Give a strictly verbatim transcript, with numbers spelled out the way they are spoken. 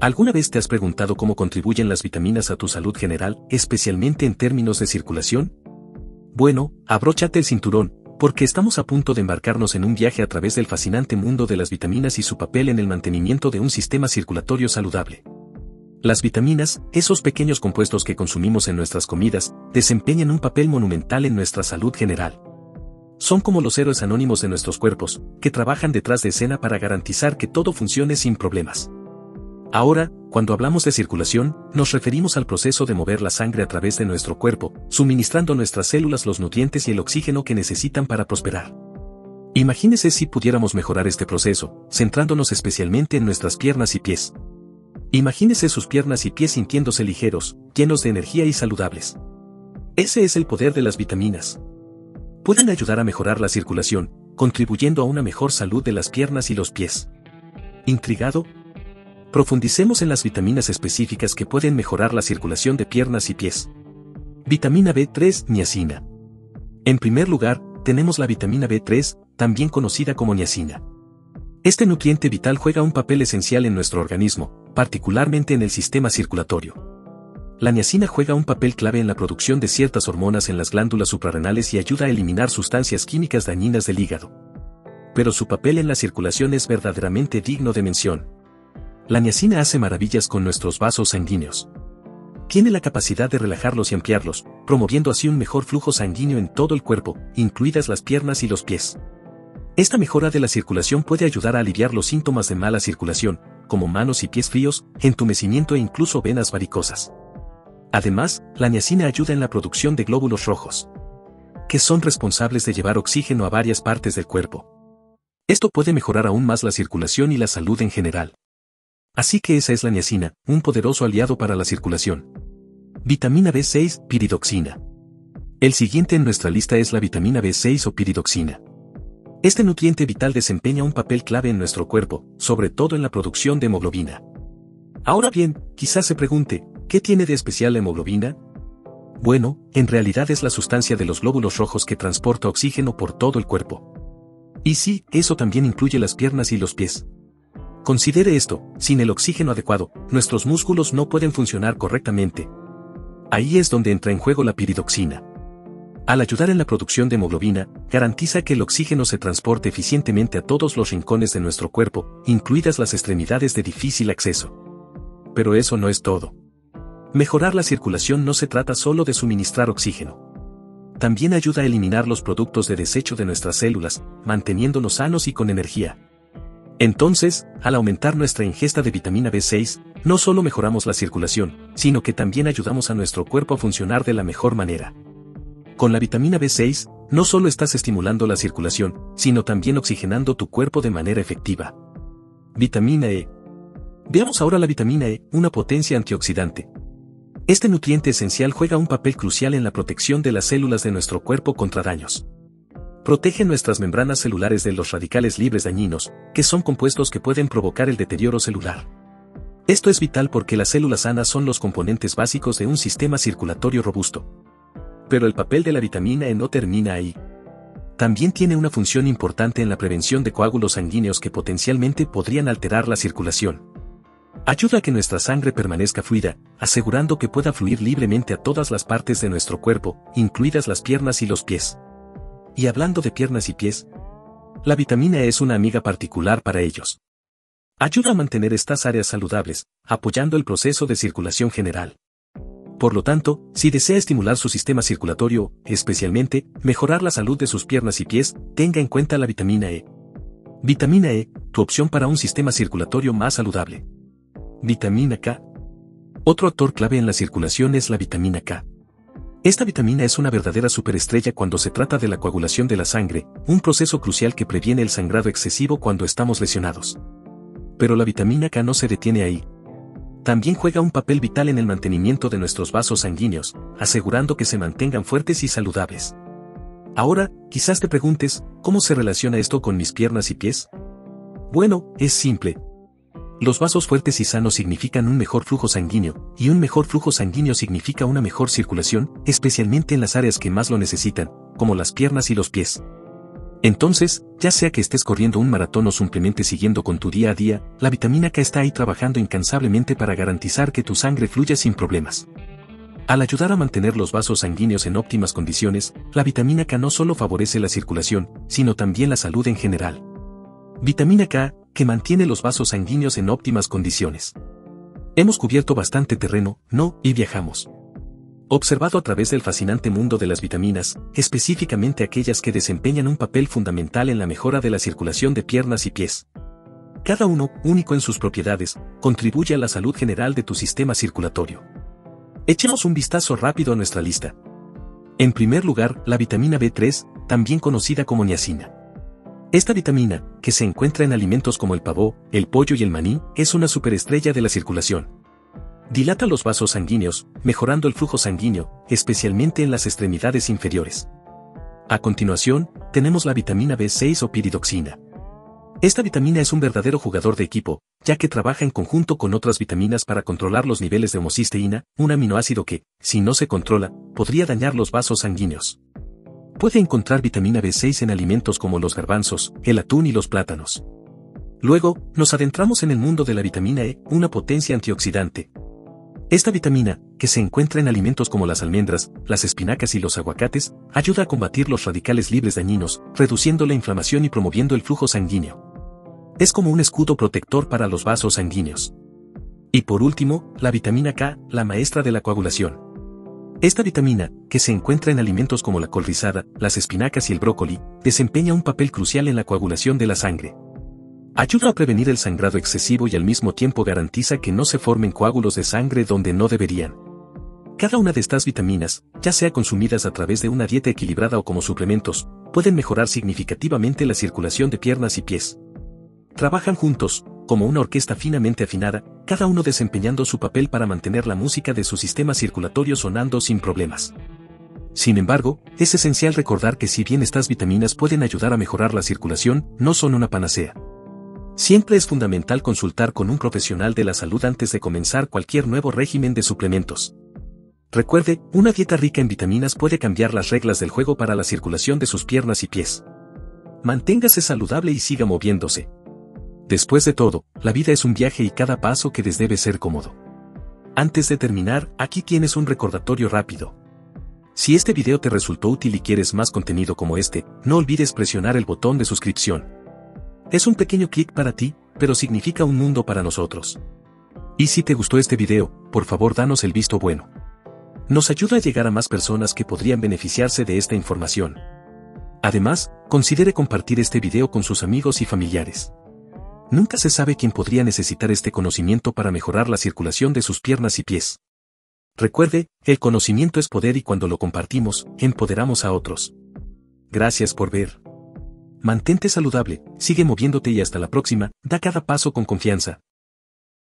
¿Alguna vez te has preguntado cómo contribuyen las vitaminas a tu salud general, especialmente en términos de circulación? Bueno, abróchate el cinturón, porque estamos a punto de embarcarnos en un viaje a través del fascinante mundo de las vitaminas y su papel en el mantenimiento de un sistema circulatorio saludable. Las vitaminas, esos pequeños compuestos que consumimos en nuestras comidas, desempeñan un papel monumental en nuestra salud general. Son como los héroes anónimos de nuestros cuerpos, que trabajan detrás de escena para garantizar que todo funcione sin problemas. Ahora, cuando hablamos de circulación, nos referimos al proceso de mover la sangre a través de nuestro cuerpo, suministrando a nuestras células los nutrientes y el oxígeno que necesitan para prosperar. Imagínese si pudiéramos mejorar este proceso, centrándonos especialmente en nuestras piernas y pies. Imagínese sus piernas y pies sintiéndose ligeros, llenos de energía y saludables. Ese es el poder de las vitaminas. Pueden ayudar a mejorar la circulación, contribuyendo a una mejor salud de las piernas y los pies. ¿Intrigado? Profundicemos en las vitaminas específicas que pueden mejorar la circulación de piernas y pies. Vitamina B tres, niacina. En primer lugar, tenemos la vitamina B tres, también conocida como niacina. Este nutriente vital juega un papel esencial en nuestro organismo, particularmente en el sistema circulatorio. La niacina juega un papel clave en la producción de ciertas hormonas en las glándulas suprarrenales y ayuda a eliminar sustancias químicas dañinas del hígado. Pero su papel en la circulación es verdaderamente digno de mención. La niacina hace maravillas con nuestros vasos sanguíneos. Tiene la capacidad de relajarlos y ampliarlos, promoviendo así un mejor flujo sanguíneo en todo el cuerpo, incluidas las piernas y los pies. Esta mejora de la circulación puede ayudar a aliviar los síntomas de mala circulación, como manos y pies fríos, entumecimiento e incluso venas varicosas. Además, la niacina ayuda en la producción de glóbulos rojos, que son responsables de llevar oxígeno a varias partes del cuerpo. Esto puede mejorar aún más la circulación y la salud en general. Así que esa es la niacina, un poderoso aliado para la circulación. Vitamina B seis, piridoxina. El siguiente en nuestra lista es la vitamina B seis o piridoxina. Este nutriente vital desempeña un papel clave en nuestro cuerpo, sobre todo en la producción de hemoglobina. Ahora bien, quizás se pregunte, ¿qué tiene de especial la hemoglobina? Bueno, en realidad es la sustancia de los glóbulos rojos que transporta oxígeno por todo el cuerpo. Y sí, eso también incluye las piernas y los pies. Considere esto, sin el oxígeno adecuado, nuestros músculos no pueden funcionar correctamente. Ahí es donde entra en juego la piridoxina. Al ayudar en la producción de hemoglobina, garantiza que el oxígeno se transporte eficientemente a todos los rincones de nuestro cuerpo, incluidas las extremidades de difícil acceso. Pero eso no es todo. Mejorar la circulación no se trata solo de suministrar oxígeno. También ayuda a eliminar los productos de desecho de nuestras células, manteniéndonos sanos y con energía. Entonces, al aumentar nuestra ingesta de vitamina B seis, no solo mejoramos la circulación, sino que también ayudamos a nuestro cuerpo a funcionar de la mejor manera. Con la vitamina B seis, no solo estás estimulando la circulación, sino también oxigenando tu cuerpo de manera efectiva. Vitamina E. Veamos ahora la vitamina E, una potencia antioxidante. Este nutriente esencial juega un papel crucial en la protección de las células de nuestro cuerpo contra daños. Protege nuestras membranas celulares de los radicales libres dañinos, que son compuestos que pueden provocar el deterioro celular. Esto es vital porque las células sanas son los componentes básicos de un sistema circulatorio robusto. Pero el papel de la vitamina E no termina ahí. También tiene una función importante en la prevención de coágulos sanguíneos que potencialmente podrían alterar la circulación. Ayuda a que nuestra sangre permanezca fluida, asegurando que pueda fluir libremente a todas las partes de nuestro cuerpo, incluidas las piernas y los pies. Y hablando de piernas y pies, la vitamina E es una amiga particular para ellos. Ayuda a mantener estas áreas saludables, apoyando el proceso de circulación general. Por lo tanto, si desea estimular su sistema circulatorio, especialmente, mejorar la salud de sus piernas y pies, tenga en cuenta la vitamina E. Vitamina E, tu opción para un sistema circulatorio más saludable. Vitamina K. Otro actor clave en la circulación es la vitamina K. Esta vitamina es una verdadera superestrella cuando se trata de la coagulación de la sangre, un proceso crucial que previene el sangrado excesivo cuando estamos lesionados. Pero la vitamina K no se detiene ahí. También juega un papel vital en el mantenimiento de nuestros vasos sanguíneos, asegurando que se mantengan fuertes y saludables. Ahora, quizás te preguntes, ¿cómo se relaciona esto con mis piernas y pies? Bueno, es simple. Los vasos fuertes y sanos significan un mejor flujo sanguíneo, y un mejor flujo sanguíneo significa una mejor circulación, especialmente en las áreas que más lo necesitan, como las piernas y los pies. Entonces, ya sea que estés corriendo un maratón o simplemente siguiendo con tu día a día, la vitamina K está ahí trabajando incansablemente para garantizar que tu sangre fluya sin problemas. Al ayudar a mantener los vasos sanguíneos en óptimas condiciones, la vitamina K no solo favorece la circulación, sino también la salud en general. Vitamina K, que mantiene los vasos sanguíneos en óptimas condiciones. Hemos cubierto bastante terreno, ¿no? Y viajamos. Observado a través del fascinante mundo de las vitaminas, específicamente aquellas que desempeñan un papel fundamental en la mejora de la circulación de piernas y pies. Cada uno, único en sus propiedades, contribuye a la salud general de tu sistema circulatorio. Echemos un vistazo rápido a nuestra lista. En primer lugar, la vitamina B tres, también conocida como niacina. Esta vitamina, que se encuentra en alimentos como el pavo, el pollo y el maní, es una superestrella de la circulación. Dilata los vasos sanguíneos, mejorando el flujo sanguíneo, especialmente en las extremidades inferiores. A continuación, tenemos la vitamina B seis o piridoxina. Esta vitamina es un verdadero jugador de equipo, ya que trabaja en conjunto con otras vitaminas para controlar los niveles de homocisteína, un aminoácido que, si no se controla, podría dañar los vasos sanguíneos. Puede encontrar vitamina B seis en alimentos como los garbanzos, el atún y los plátanos. Luego, nos adentramos en el mundo de la vitamina E, una potencia antioxidante. Esta vitamina, que se encuentra en alimentos como las almendras, las espinacas y los aguacates, ayuda a combatir los radicales libres dañinos, reduciendo la inflamación y promoviendo el flujo sanguíneo. Es como un escudo protector para los vasos sanguíneos. Y por último, la vitamina K, la maestra de la coagulación. Esta vitamina, que se encuentra en alimentos como la col rizada, las espinacas y el brócoli, desempeña un papel crucial en la coagulación de la sangre. Ayuda a prevenir el sangrado excesivo y al mismo tiempo garantiza que no se formen coágulos de sangre donde no deberían. Cada una de estas vitaminas, ya sea consumidas a través de una dieta equilibrada o como suplementos, pueden mejorar significativamente la circulación de piernas y pies. Trabajan juntos, como una orquesta finamente afinada, cada uno desempeñando su papel para mantener la música de su sistema circulatorio sonando sin problemas. Sin embargo, es esencial recordar que si bien estas vitaminas pueden ayudar a mejorar la circulación, no son una panacea. Siempre es fundamental consultar con un profesional de la salud antes de comenzar cualquier nuevo régimen de suplementos. Recuerde, una dieta rica en vitaminas puede cambiar las reglas del juego para la circulación de sus piernas y pies. Manténgase saludable y siga moviéndose. Después de todo, la vida es un viaje y cada paso que des debe ser cómodo. Antes de terminar, aquí tienes un recordatorio rápido. Si este video te resultó útil y quieres más contenido como este, no olvides presionar el botón de suscripción. Es un pequeño clic para ti, pero significa un mundo para nosotros. Y si te gustó este video, por favor danos el visto bueno. Nos ayuda a llegar a más personas que podrían beneficiarse de esta información. Además, considere compartir este video con sus amigos y familiares. Nunca se sabe quién podría necesitar este conocimiento para mejorar la circulación de sus piernas y pies. Recuerde, el conocimiento es poder y cuando lo compartimos, empoderamos a otros. Gracias por ver. Mantente saludable, sigue moviéndote y hasta la próxima, da cada paso con confianza.